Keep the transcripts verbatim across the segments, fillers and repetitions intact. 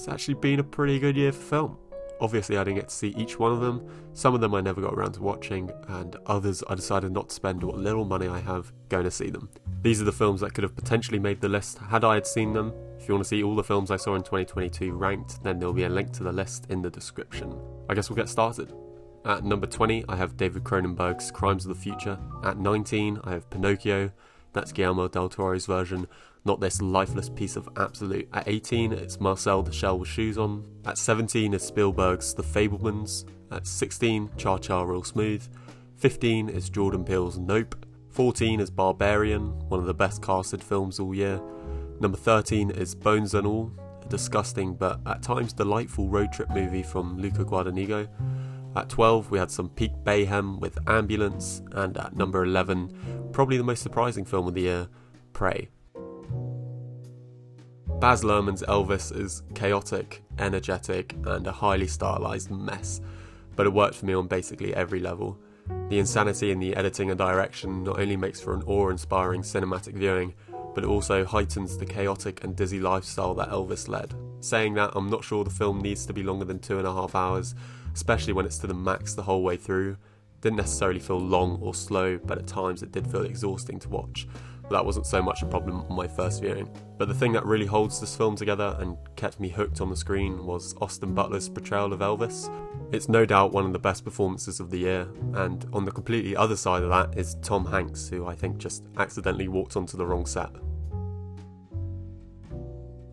it's actually been a pretty good year for film. Obviously I didn't get to see each one of them, some of them I never got around to watching, and others I decided not to spend what little money I have going to see them. These are the films that could have potentially made the list had I had seen them. If you want to see all the films I saw in twenty twenty-two ranked, then there'll be a link to the list in the description. I guess we'll get started. At number twenty I have David Cronenberg's Crimes of the Future. At nineteen I have Pinocchio, that's Guillermo del Toro's version, not this lifeless piece of absolute. At eighteen, it's Marcel the Shell with Shoes On. At seventeen is Spielberg's The Fabelmans. At sixteen, Cha Cha Real Smooth. fifteen is Jordan Peele's Nope. fourteen is Barbarian, one of the best casted films all year. Number thirteen is Bones and All, a disgusting but at times delightful road trip movie from Luca Guadagnino. At twelve, we had some peak Bayhem with Ambulance. And at number eleven, probably the most surprising film of the year, Prey. Baz Luhrmann's Elvis is chaotic, energetic, and a highly stylized mess, but it worked for me on basically every level. The insanity in the editing and direction not only makes for an awe-inspiring cinematic viewing, but it also heightens the chaotic and dizzy lifestyle that Elvis led. Saying that, I'm not sure the film needs to be longer than two and a half hours, especially when it's to the max the whole way through. Didn't necessarily feel long or slow, but at times it did feel exhausting to watch. That wasn't so much a problem on my first viewing. But the thing that really holds this film together and kept me hooked on the screen was Austin Butler's portrayal of Elvis. It's no doubt one of the best performances of the year, and on the completely other side of that is Tom Hanks, who I think just accidentally walked onto the wrong set.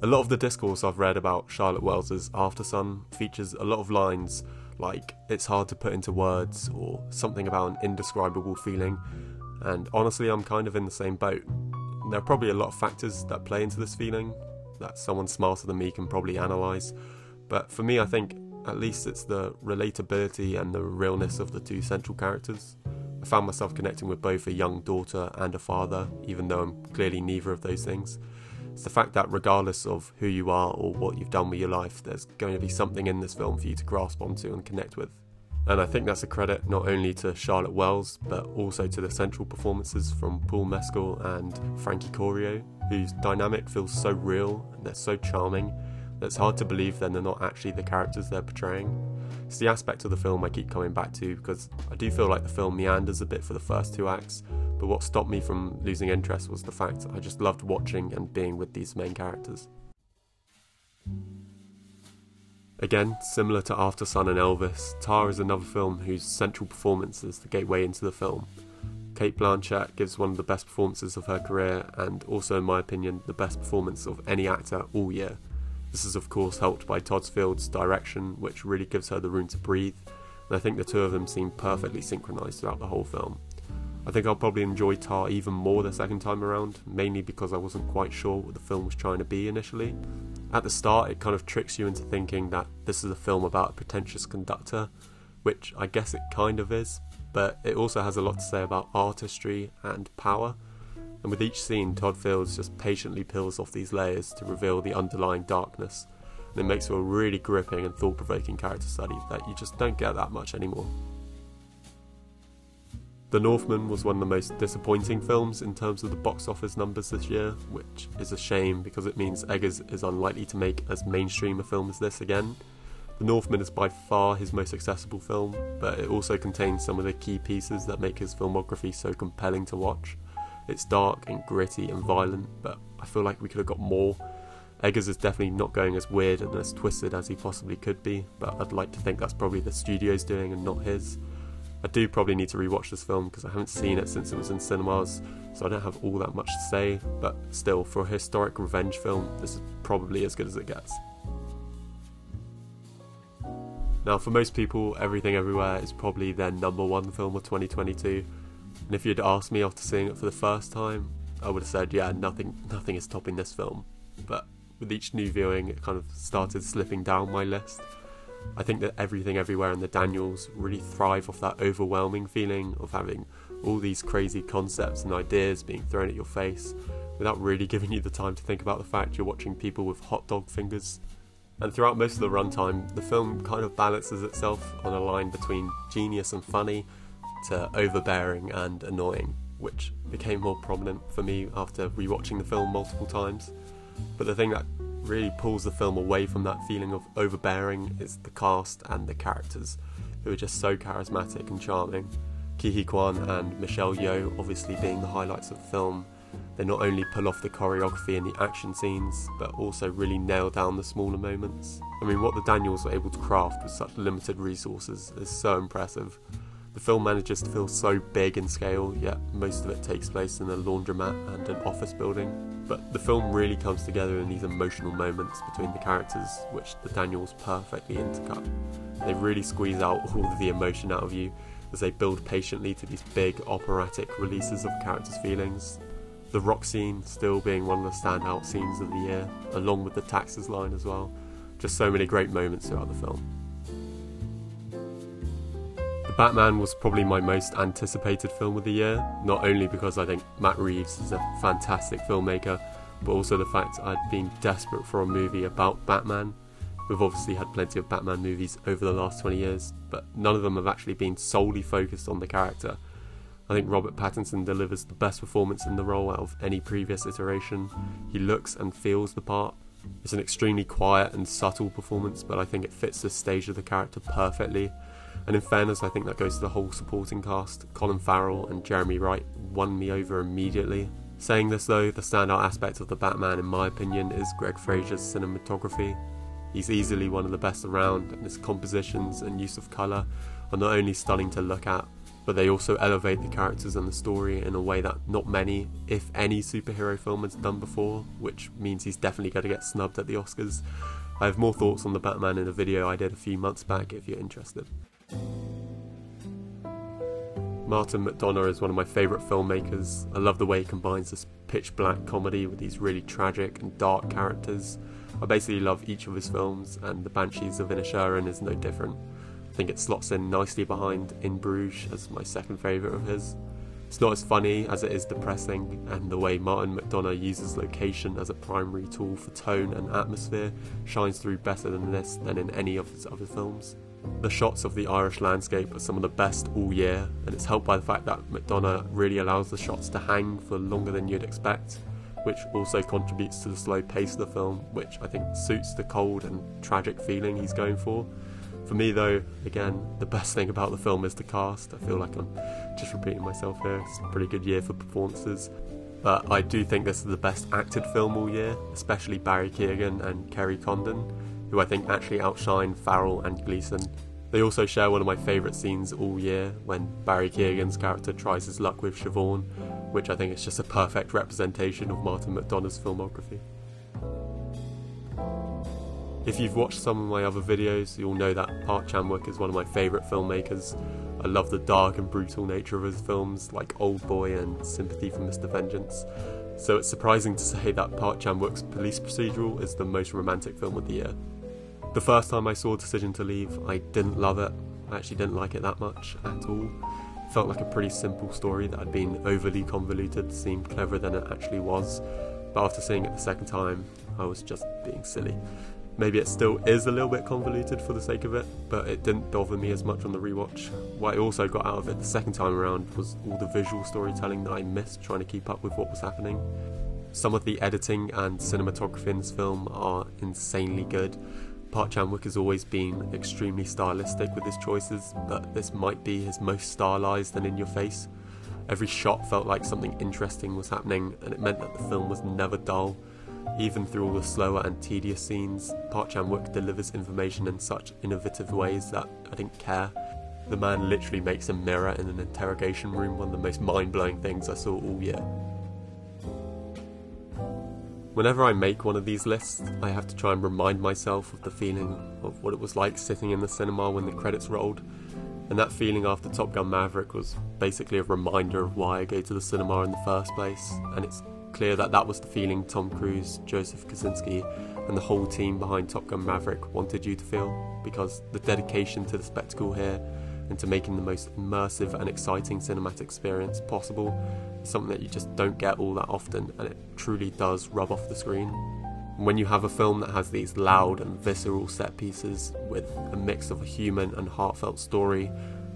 A lot of the discourse I've read about Charlotte Wells' Aftersun features a lot of lines like, "It's hard to put into words," or something about an indescribable feeling. And honestly, I'm kind of in the same boat. There are probably a lot of factors that play into this feeling that someone smarter than me can probably analyse, but for me I think at least it's the relatability and the realness of the two central characters. I found myself connecting with both a young daughter and a father, even though I'm clearly neither of those things. It's the fact that regardless of who you are or what you've done with your life, there's going to be something in this film for you to grasp onto and connect with. And I think that's a credit not only to Charlotte Wells, but also to the central performances from Paul Mescal and Frankie Corio, whose dynamic feels so real and they're so charming that it's hard to believe that they're not actually the characters they're portraying. It's the aspect of the film I keep coming back to, because I do feel like the film meanders a bit for the first two acts, but what stopped me from losing interest was the fact I just loved watching and being with these main characters. Again, similar to Aftersun and Elvis, Tar is another film whose central performance is the gateway into the film. Cate Blanchett gives one of the best performances of her career, and also in my opinion the best performance of any actor all year. This is of course helped by Todsfield's direction, which really gives her the room to breathe, and I think the two of them seem perfectly synchronised throughout the whole film. I think I'll probably enjoy Tar even more the second time around, mainly because I wasn't quite sure what the film was trying to be initially. At the start it kind of tricks you into thinking that this is a film about a pretentious conductor, which I guess it kind of is, but it also has a lot to say about artistry and power, and with each scene Todd Fields just patiently peels off these layers to reveal the underlying darkness, and it makes for a really gripping and thought-provoking character study that you just don't get that much anymore. The Northman was one of the most disappointing films in terms of the box office numbers this year, which is a shame because it means Eggers is unlikely to make as mainstream a film as this again. The Northman is by far his most accessible film, but it also contains some of the key pieces that make his filmography so compelling to watch. It's dark and gritty and violent, but I feel like we could have got more. Eggers is definitely not going as weird and as twisted as he possibly could be, but I'd like to think that's probably the studio's doing and not his. I do probably need to rewatch this film because I haven't seen it since it was in cinemas, so I don't have all that much to say, but still, for a historic revenge film, this is probably as good as it gets. Now, for most people, Everything Everywhere is probably their number one film of twenty twenty-two, and if you'd asked me after seeing it for the first time, I would have said, yeah, nothing, nothing is topping this film, but with each new viewing, it kind of started slipping down my list. I think that Everything Everywhere and The Daniels really thrive off that overwhelming feeling of having all these crazy concepts and ideas being thrown at your face without really giving you the time to think about the fact you're watching people with hot dog fingers. And throughout most of the runtime, the film kind of balances itself on a line between genius and funny to overbearing and annoying, which became more prominent for me after rewatching the film multiple times. But the thing that really pulls the film away from that feeling of overbearing is the cast and the characters, who are just so charismatic and charming. Ke Huy Quan and Michelle Yeoh obviously being the highlights of the film. They not only pull off the choreography in the action scenes, but also really nail down the smaller moments. I mean, what the Daniels were able to craft with such limited resources is so impressive. The film manages to feel so big in scale, yet most of it takes place in a laundromat and an office building. But the film really comes together in these emotional moments between the characters, which the Daniels perfectly intercut. They really squeeze out all of the emotion out of you as they build patiently to these big operatic releases of characters' feelings. The rock scene still being one of the standout scenes of the year, along with the taxes line as well. Just so many great moments throughout the film. The Batman was probably my most anticipated film of the year, not only because I think Matt Reeves is a fantastic filmmaker, but also the fact I'd been desperate for a movie about Batman. We've obviously had plenty of Batman movies over the last twenty years, but none of them have actually been solely focused on the character. I think Robert Pattinson delivers the best performance in the role out of any previous iteration. He looks and feels the part. It's an extremely quiet and subtle performance, but I think it fits the stage of the character perfectly. And in fairness, I think that goes to the whole supporting cast. Colin Farrell and Jeremy Wright won me over immediately. Saying this though, the standout aspect of the Batman in my opinion is Greg Fraser's cinematography. He's easily one of the best around, and his compositions and use of colour are not only stunning to look at, but they also elevate the characters and the story in a way that not many, if any, superhero film has done before, which means he's definitely going to get snubbed at the Oscars. I have more thoughts on the Batman in a video I did a few months back if you're interested. Martin McDonagh is one of my favourite filmmakers. I love the way he combines this pitch black comedy with these really tragic and dark characters. I basically love each of his films, and The Banshees of Inisherin is no different. I think it slots in nicely behind In Bruges as my second favourite of his. It's not as funny as it is depressing, and the way Martin McDonagh uses location as a primary tool for tone and atmosphere shines through better than this than in any of his other films. The shots of the Irish landscape are some of the best all year, and it's helped by the fact that McDonagh really allows the shots to hang for longer than you'd expect, which also contributes to the slow pace of the film, which I think suits the cold and tragic feeling he's going for. For me though, again, the best thing about the film is the cast. I feel like I'm just repeating myself here. It's a pretty good year for performances. But I do think this is the best acted film all year, especially Barry Keoghan and Kerry Condon, who I think actually outshine Farrell and Gleason. They also share one of my favourite scenes all year, when Barry Keoghan's character tries his luck with Siobhan, which I think is just a perfect representation of Martin McDonagh's filmography. If you've watched some of my other videos, you'll know that Park Chan-wook is one of my favourite filmmakers. I love the dark and brutal nature of his films, like Old Boy and Sympathy for Mister Vengeance. So it's surprising to say that Park Chan-wook's police procedural is the most romantic film of the year. The first time I saw Decision to Leave, I didn't love it. I actually didn't like it that much at all. It felt like a pretty simple story that had been overly convoluted, seemed cleverer than it actually was. But after seeing it the second time, I was just being silly. Maybe it still is a little bit convoluted for the sake of it, but it didn't bother me as much on the rewatch. What I also got out of it the second time around was all the visual storytelling that I missed trying to keep up with what was happening. Some of the editing and cinematography in this film are insanely good. Park Chan-wook has always been extremely stylistic with his choices, but this might be his most stylized and in your face. Every shot felt like something interesting was happening, and it meant that the film was never dull. Even through all the slower and tedious scenes, Park Chan-wook delivers information in such innovative ways that I didn't care. The man literally makes a mirror in an interrogation room one of the most mind-blowing things I saw all year. Whenever I make one of these lists, I have to try and remind myself of the feeling of what it was like sitting in the cinema when the credits rolled. And that feeling after Top Gun Maverick was basically a reminder of why I go to the cinema in the first place, and it's clear that that was the feeling Tom Cruise, Joseph Kosinski and the whole team behind Top Gun Maverick wanted you to feel, because the dedication to the spectacle here and to making the most immersive and exciting cinematic experience possible is something that you just don't get all that often, and it truly does rub off the screen. When you have a film that has these loud and visceral set pieces with a mix of a human and heartfelt story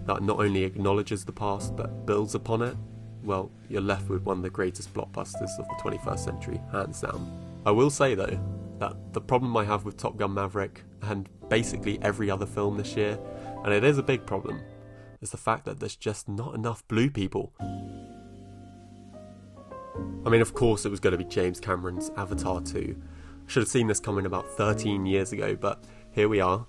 that not only acknowledges the past but builds upon it, well, you're left with one of the greatest blockbusters of the twenty-first century, hands down. I will say though, that the problem I have with Top Gun Maverick and basically every other film this year, and it is a big problem, is the fact that there's just not enough blue people. I mean, of course it was going to be James Cameron's Avatar two. I should have seen this coming about thirteen years ago, but here we are.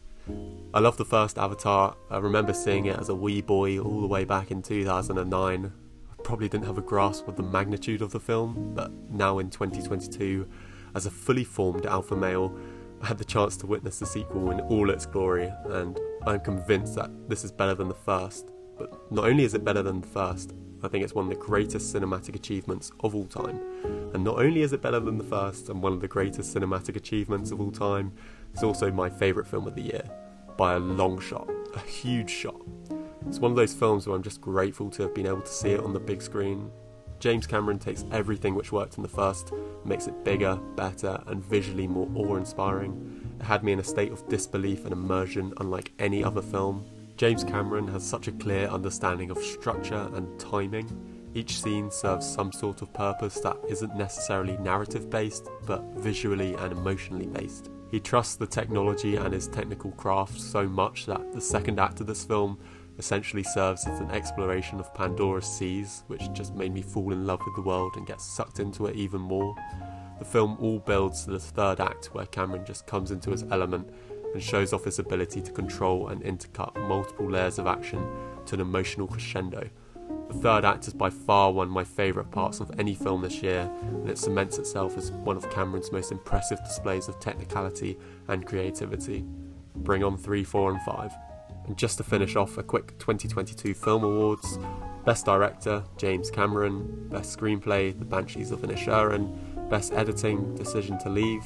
I love the first Avatar. I remember seeing it as a wee boy all the way back in two thousand nine. I probably didn't have a grasp of the magnitude of the film, but now in twenty twenty-two, as a fully formed alpha male, I had the chance to witness the sequel in all its glory, and I'm convinced that this is better than the first. But not only is it better than the first, I think it's one of the greatest cinematic achievements of all time. And not only is it better than the first and one of the greatest cinematic achievements of all time, it's also my favourite film of the year, by a long shot, a huge shot. It's one of those films where I'm just grateful to have been able to see it on the big screen. James Cameron takes everything which worked in the first, makes it bigger, better, and visually more awe-inspiring. It had me in a state of disbelief and immersion unlike any other film. James Cameron has such a clear understanding of structure and timing. Each scene serves some sort of purpose that isn't necessarily narrative-based, but visually and emotionally based. He trusts the technology and his technical craft so much that the second act of this film essentially serves as an exploration of Pandora's seas, which just made me fall in love with the world and get sucked into it even more. The film all builds to the third act, where Cameron just comes into his element and shows off his ability to control and intercut multiple layers of action to an emotional crescendo. The third act is by far one of my favourite parts of any film this year, and it cements itself as one of Cameron's most impressive displays of technicality and creativity. Bring on three, four and five. And just to finish off, a quick twenty twenty-two Film Awards. Best Director, James Cameron. Best Screenplay, The Banshees of Inisherin. Best Editing, Decision to Leave.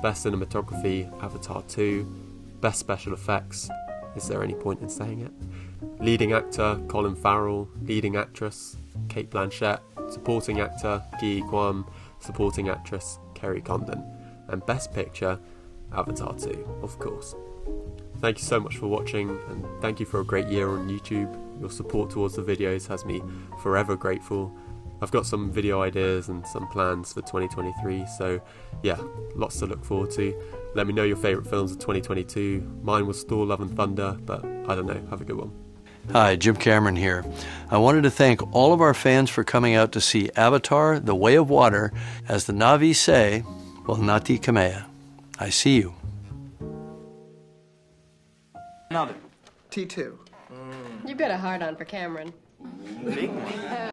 Best Cinematography, Avatar two. Best Special Effects, is there any point in saying it? Leading Actor, Colin Farrell. Leading Actress, Cate Blanchett. Supporting Actor, Ke Huy Quan. Supporting Actress, Kerry Condon. And Best Picture, Avatar two, of course. Thank you so much for watching, and thank you for a great year on YouTube. Your support towards the videos has me forever grateful. I've got some video ideas and some plans for twenty twenty-three, so yeah, lots to look forward to. Let me know your favourite films of twenty twenty-two. Mine was Thor, Love and Thunder, but I don't know. Have a good one. Hi, Jim Cameron here. I wanted to thank all of our fans for coming out to see Avatar: The Way of Water. As the Na'vi say, Welnati Kamea. I see you. Another. T two. Mm. You've got a hard on for Cameron. Big one.